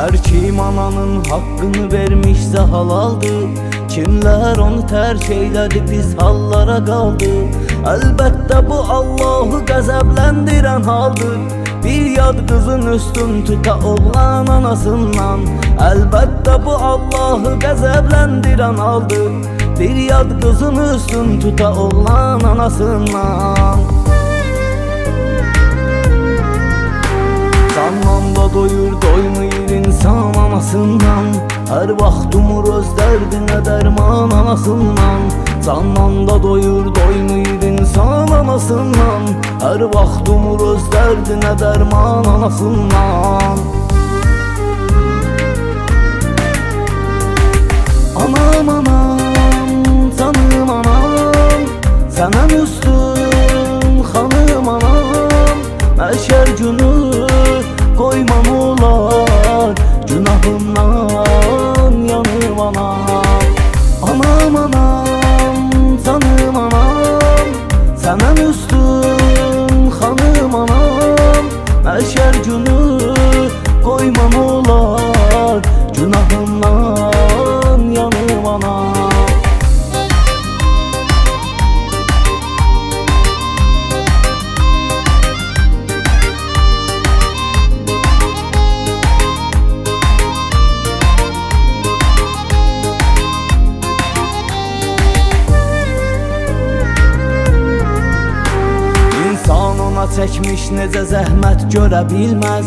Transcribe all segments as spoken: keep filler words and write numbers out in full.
Her kim ananın hakkını vermiş zahal aldı. Kimler onu terk eyledi, pis hallara kaldı. Elbette bu Allah'ı qəzəbləndirən haldır. Bir yad kızın üstün tuta oğlan anasından. Elbette bu Allah'ı qəzəbləndirən haldır. Bir yad kızın üstün tuta oğlan anasından. Candan da doyur, doymayır insan anasından. Her vaxt umur öz dərdinə dərman anasından. Candan da doyur, doymayır insan anasından. Her vaxt umur öz dərdinə dərman anasından. Anam anam, canım anam, sənəm üstüm xanım anam. Məşər günü qoymam olar günahımdan yanım anam. Anam anam, canım anam, sənəm üstüm xanım anam. Məşər günü qoymam olar günahımdan yanım anam. Çəkmiş necə zəhmət görə bilməz.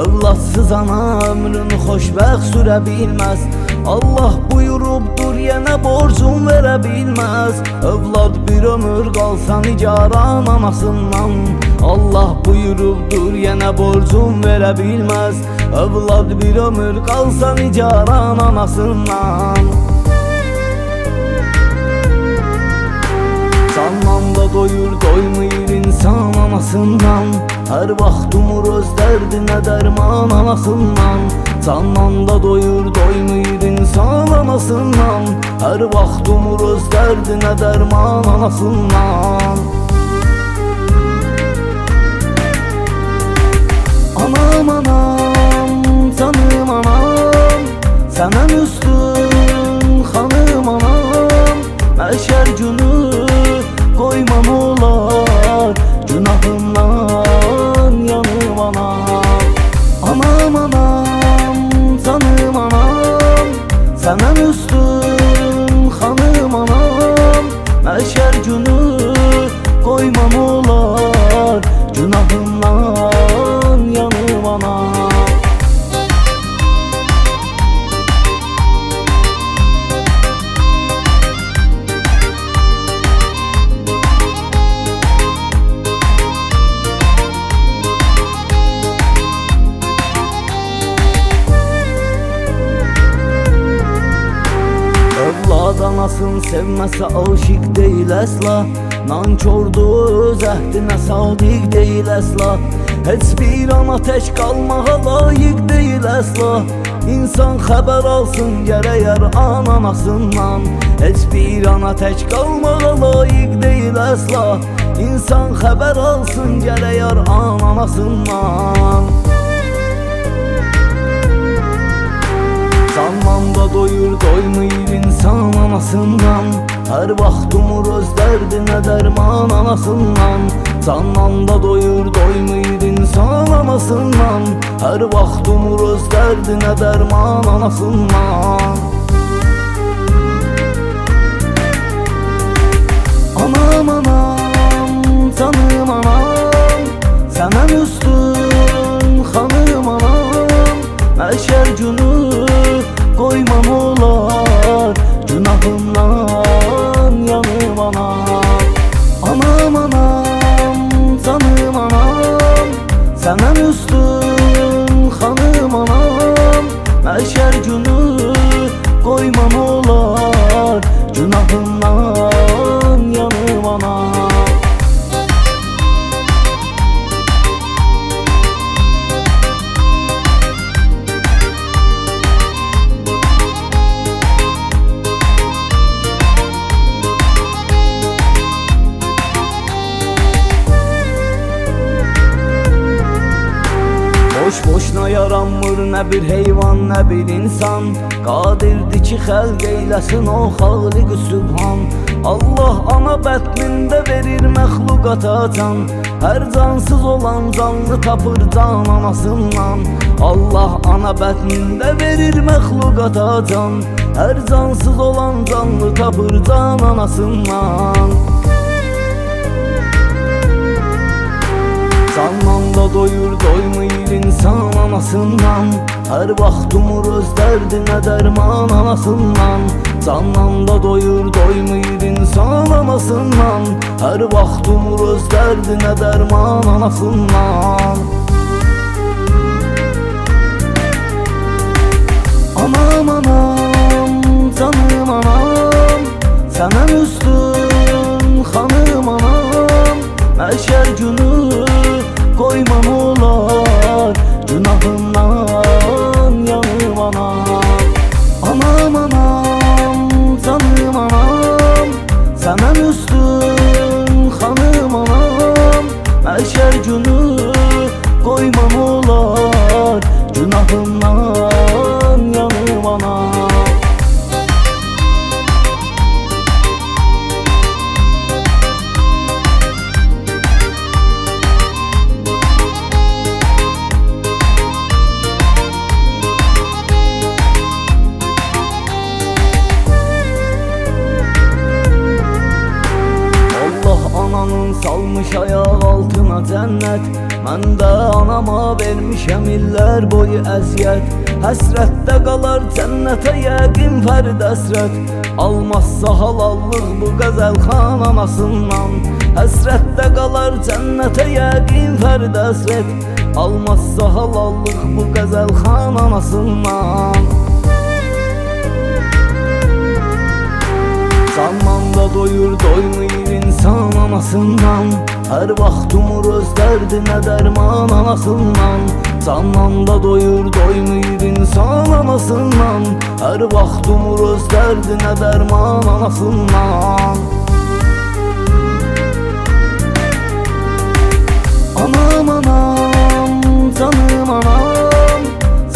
Övladsız ana ömrün xoşbəxt sürə bilməz. Allah buyurubdur yenə borcun verə bilməz. Övlad bir ömür qalsa nigaran anasından. Allah buyurubdur yenə borcun verə bilməz. Övlad bir ömür qalsa nigaran anasından. Candan da doyur, doymayır insan anasından. Her vaxt umur öz dərdinə dərman anasından. Candan da doyur, doymayır insan anasından. Her vaxt umur öz dərdinə dərman anasından. Anam anam, canım anam, sənəm üstüm xanım anam. Məşər günü qoymam olar günahımdan yanım anam. Anam anam, canım anam, sənəm üstüm xanım anam. Məşər günü qoymam olar günahımdan yanım anam. Anasın sevməsə aşiq deyil əsla. Nankordu öz əhdinə sadiq deyil əsla. Heç bir ana tək qalmağa layiq deyil əsla. İnsan xəbər alsın gərəyər ananasından. Heç bir ana tək qalmağa layiq deyil əsla. İnsan xəbər alsın gərəyər ananasından. Candan da doyur, doymayır insan anasından. Her vaxt umur öz dərdinə dərman anasından. Candan da doyur, doymayır insan anasından. Her vaxt umur öz dərdinə dərman anasından. Anam anam, canım anam, sənəm üstüm xanım anam. Məşər günü qoymam olar günahımdan yanım anam. Anam anam, canım anam, sənəm üstüm xanım anam. Məşər günü qoymam olar günahımdan yanım anam. Boş boşuna yaranmır nə bir heyvan nə bir insan, qadirdir ki xəlq eyləsin o xaliq-i sübhan. Allah ana bətnində verir məxluqata can, hər cansız olan canlı tapır can anasından. Allah ana bətnində verir məxluqata can, hər cansız olan canlı tapır can anasından. Canla da doyur doymayır insan anasından, her vaxt umur öz dərdinə dərman anasından. Canla da doyur doymayır insan anasından, her vaxt umur öz dərdinə dərman anasından. Anam anam, canım anam, sənən üstün xanım anam. Məşər günü koymam olar günahından yanım anam. Anam anam, canım anam, sənən üstün xanım anam. Məşər günü koymam olar günahından yanım anam. Salmış ayaq altına cənnət, mən də anama vermişəm illər boyu əziyyət. Həsrətdə qalar cənnətə yəqin fərid həsrət, almazsa halallıq bu qəzəlxan anasından. Həsrətdə qalar cənnətə yəqin fərid həsrət, almazsa halallıq bu qəzəlxan anasından. Canla da doyur doymayır insan anasından, her vaxt umur öz dərdinə dərman anasından. Canla da doyur doymayır insan anasından, her vaxt umur öz dərdinə dərman anasından. Anam anam, canım anam,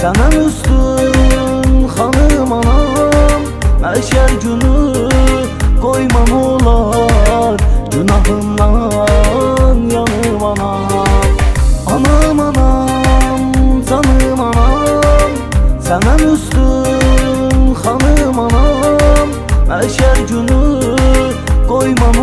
sənən üstün xanım anam. Məşər günü koymam olar günahından yanım anam. Anam anam, canım anam, sənən üstün xanım anam. Məşər günü koymam